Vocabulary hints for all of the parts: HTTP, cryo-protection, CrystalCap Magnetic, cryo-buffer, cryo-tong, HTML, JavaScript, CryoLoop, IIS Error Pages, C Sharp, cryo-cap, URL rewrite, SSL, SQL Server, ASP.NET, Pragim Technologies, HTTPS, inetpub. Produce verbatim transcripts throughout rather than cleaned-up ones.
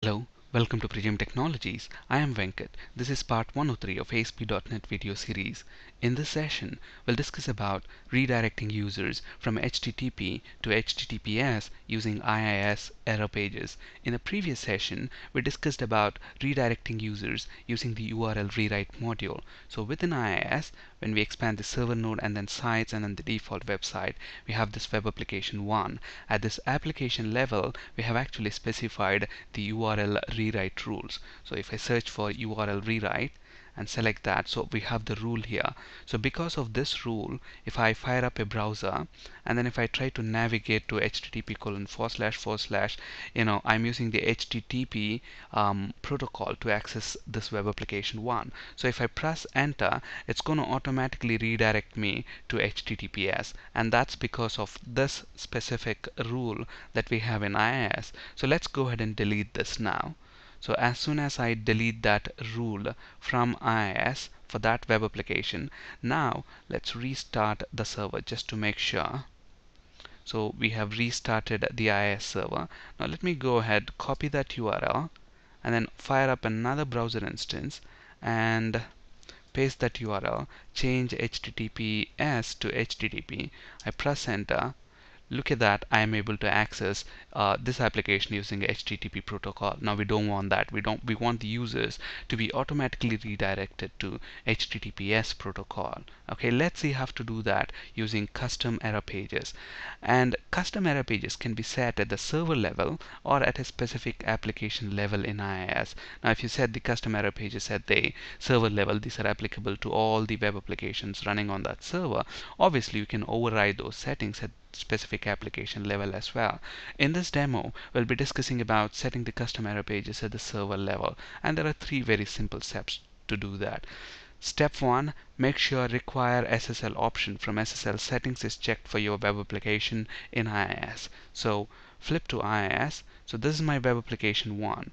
Hello, welcome to Pragim Technologies. I am Venkat. This is part one oh three of A S P dot net video series. In this session, we'll discuss about redirecting users from H T T P to H T T P S using I I S Error Pages. In a previous session, we discussed about redirecting users using the U R L rewrite module. So within I I S, when we expand the server node and then sites and then the default website, we have this web application one. At this application level, we have actually specified the U R L rewrite rules. So if I search for U R L rewrite and select that, so we have the rule here. So because of this rule, if I fire up a browser and then if I try to navigate to H T T P colon forward slash forward slash, you know, I'm using the H T T P um, protocol to access this web application one. So if I press enter, it's going to automatically redirect me to H T T P S, and that's because of this specific rule that we have in I I S. So let's go ahead and delete this now. So as soon as I delete that rule from I I S for that web application, now let's restart the server just to make sure. So we have restarted the I I S server. Now let me go ahead, copy that U R L, and then fire up another browser instance and paste that U R L, change H T T P S to H T T P. I press enter. Look at that, I am able to access uh, this application using H T T P protocol. Now we don't want that. We don't we want the users to be automatically redirected to H T T P S protocol. Okay, let's see how to do that using custom error pages. And custom error pages can be set at the server level or at a specific application level in I I S. Now if you set the custom error pages at the server level, these are applicable to all the web applications running on that server. Obviously you can override those settings at specific application level as well. In this demo, we'll be discussing about setting the custom error pages at the server level, and there are three very simple steps to do that. Step one, make sure require S S L option from S S L settings is checked for your web application in I I S. So flip to I I S. So this is my web application one.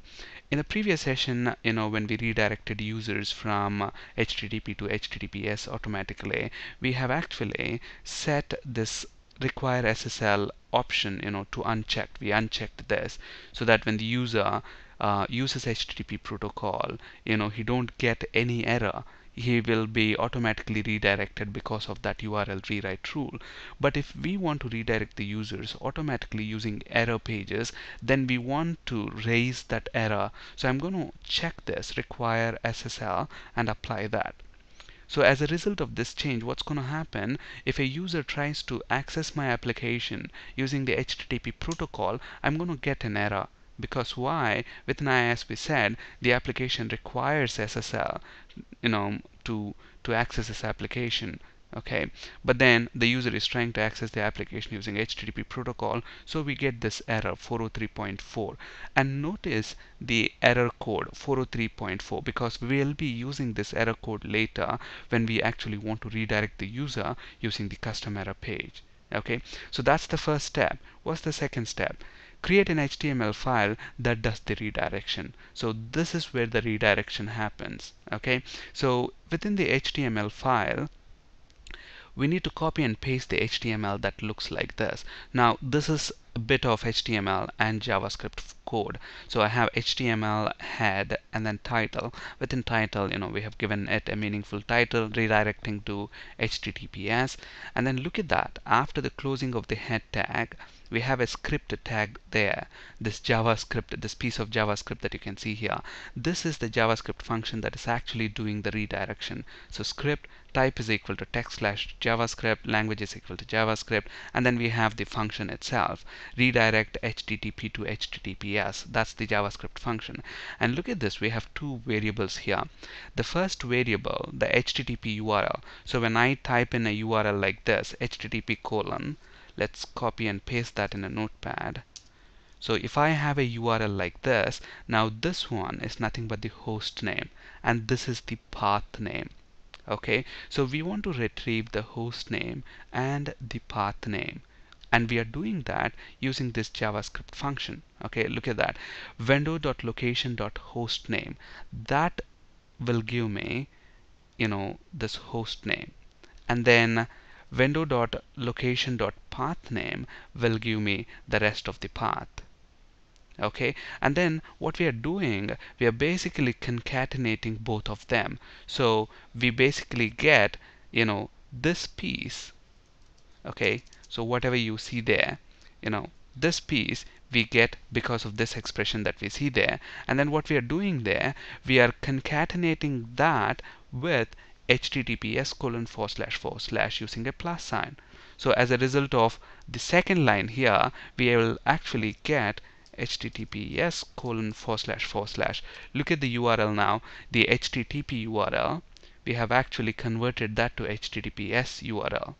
In the previous session, you know, when we redirected users from H T T P to H T T P S automatically, we have actually set this require S S L option, you know, to unchecked. We unchecked this so that when the user uh, uses H T T P protocol, you know, he don't get any error. He will be automatically redirected because of that U R L rewrite rule. But if we want to redirect the users automatically using error pages, then we want to raise that error. So I'm going to check this require S S L and apply that. So as a result of this change, what's going to happen, if a user tries to access my application using the H T T P protocol, I'm going to get an error. Because why? With an I I S, we said the application requires S S L, you know, to to access this application. Okay, but then the user is trying to access the application using H T T P protocol, so we get this error four oh three point four. And notice the error code four oh three point four, because we'll be using this error code later when we actually want to redirect the user using the custom error page. Okay, so that's the first step. What's the second step? Create an H T M L file that does the redirection. So this is where the redirection happens. Okay, so within the H T M L file, we need to copy and paste the H T M L that looks like this. Now this is a bit of H T M L and JavaScript code. So I have H T M L head and then title. Within title, you know, we have given it a meaningful title, redirecting to H T T P S. And then look at that. After the closing of the head tag, we have a script tag there, this JavaScript, this piece of JavaScript that you can see here. This is the JavaScript function that is actually doing the redirection. So script type is equal to text slash JavaScript, language is equal to JavaScript, and then we have the function itself, redirect H T T P to H T T P S. That's the JavaScript function. And look at this, we have two variables here. The first variable, the H T T P U R L. So when I type in a U R L like this, H T T P colon, let's copy and paste that in a notepad. So if I have a U R L like this, now this one is nothing but the host name, and this is the path name. Okay, so we want to retrieve the host name and the path name, and we are doing that using this JavaScript function. Okay, look at that, vendor dot location dot hostname. That will give me, you know, this host name, and then vendor dot location dot path name will give me the rest of the path. Okay, and then what we are doing, we are basically concatenating both of them. So we basically get, you know, this piece. Okay, so whatever you see there, you know, this piece we get because of this expression that we see there. And then what we are doing there, we are concatenating that with H T T P S colon forward slash forward slash using a plus sign. So as a result of the second line here, we will actually get H T T P S colon forward slash forward slash. Look at the U R L now, the H T T P U R L. We have actually converted that to H T T P S U R L.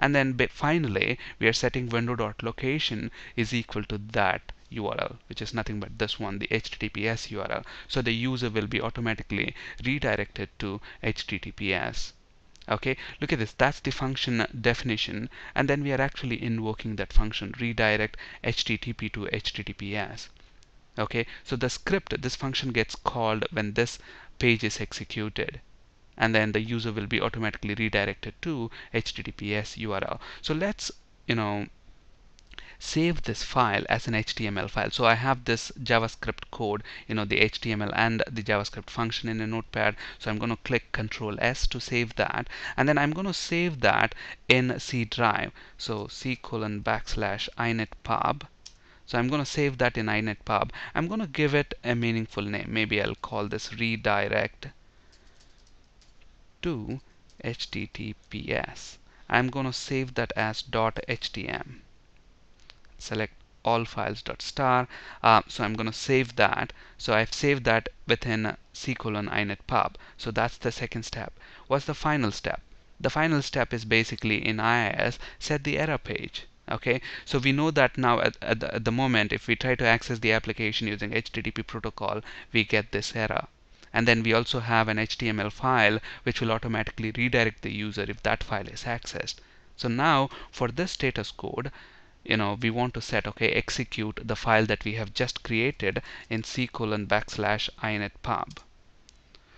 And then finally, we are setting window.location is equal to that U R L, which is nothing but this one, the H T T P S U R L. So the user will be automatically redirected to H T T P S. Okay, look at this. That's the function definition, and then we are actually invoking that function, redirect H T T P to H T T P S. Okay, so the script, this function gets called when this page is executed, and then the user will be automatically redirected to H T T P S U R L. So let's, you know, save this file as an H T M L file. So I have this JavaScript code, you know, the H T M L and the JavaScript function in a notepad. So I'm going to click Control S to save that, and then I'm going to save that in C drive. So C colon backslash inetpub. So I'm going to save that in inetpub. I'm going to give it a meaningful name. Maybe I'll call this redirect to H T T P S. I'm going to save that as .htm. Select all files dot star. Uh, so I'm going to save that. So I've saved that within C colon inetpub. So that's the second step. What's the final step? The final step is basically in I I S, set the error page. Okay, so we know that now at, at, the, at the moment, if we try to access the application using H T T P protocol, we get this error. And then we also have an H T M L file which will automatically redirect the user if that file is accessed. So now for this status code, you know, we want to set, okay, execute the file that we have just created in C colon backslash inetpub.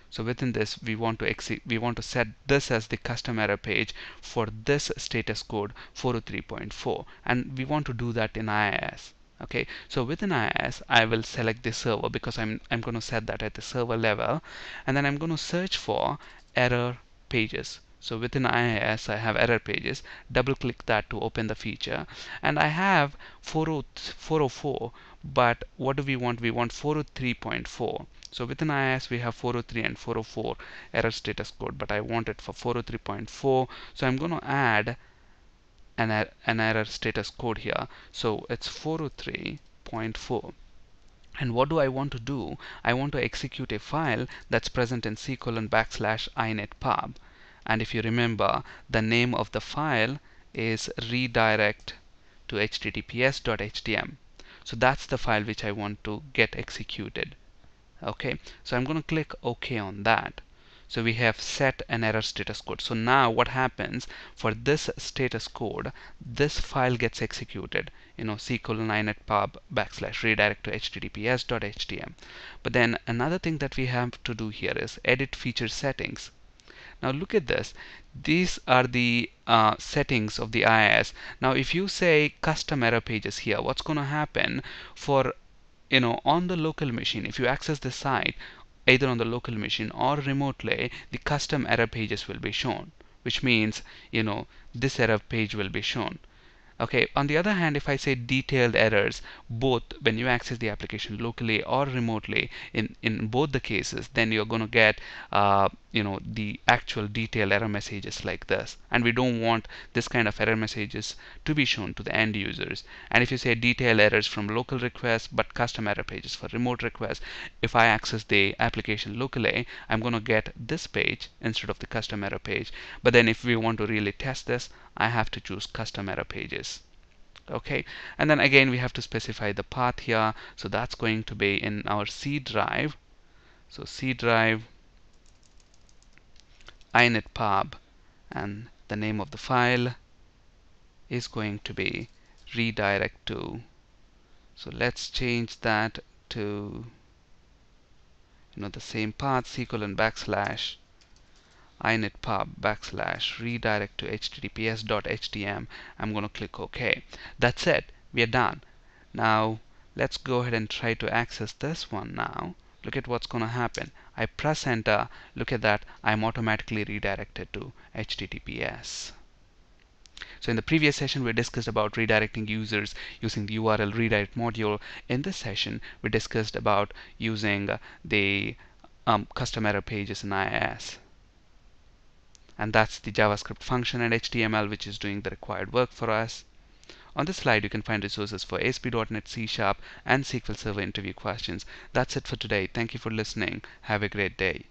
So within this, we want to execute, we want to set this as the custom error page for this status code four oh three point four, and we want to do that in I I S. Okay, so within I I S, I will select the server because I'm I'm going to set that at the server level, and then I'm going to search for error pages. So within I I S, I have error pages. Double click that to open the feature, and I have four oh four, but what do we want? We want four oh three point four. So within I I S, we have four oh three and four oh four error status code, but I want it for four oh three point four. So I'm going to add an, er an error status code here. So it's four oh three point four. And what do I want to do? I want to execute a file that's present in C colon backslash inetpub. And if you remember, the name of the file is redirect to H T T P S dot H T M. So that's the file which I want to get executed. Okay, so I'm going to click OK on that. So we have set an error status code. So now what happens for this status code, this file gets executed, you know, C colon inetpub backslash redirect to H T T P S dot H T M. But then another thing that we have to do here is edit feature settings. Now look at this. These are the uh, settings of the I I S. Now if you say custom error pages here, what's going to happen for, you know, on the local machine, if you access the site, either on the local machine or remotely, the custom error pages will be shown, which means, you know, this error page will be shown. Okay, on the other hand, if I say detailed errors, both when you access the application locally or remotely, in, in both the cases, then you're going to get, uh, you know, the actual detailed error messages like this. And we don't want this kind of error messages to be shown to the end users. And if you say detailed errors from local requests, but custom error pages for remote requests, if I access the application locally, I'm going to get this page instead of the custom error page. But then if we want to really test this, I have to choose custom error pages. Okay, and then again we have to specify the path here, so that's going to be in our C drive. So C drive, inetpub, and the name of the file is going to be redirect to. So let's change that to, you know, the same path, C colon backslash inetpub backslash redirect to H T T P S dot H T M. I'm going to click OK. That's it. We are done. Now Let's go ahead and try to access this one now. Look at what's going to happen. I press enter. Look at that. I'm automatically redirected to H T T P S. So in the previous session, we discussed about redirecting users using the U R L rewrite module. In this session, we discussed about using the um, custom error pages in I I S. And that's the JavaScript function and H T M L, which is doing the required work for us. On this slide, you can find resources for A S P dot net, C Sharp, and S Q L Server interview questions. That's it for today. Thank you for listening. Have a great day.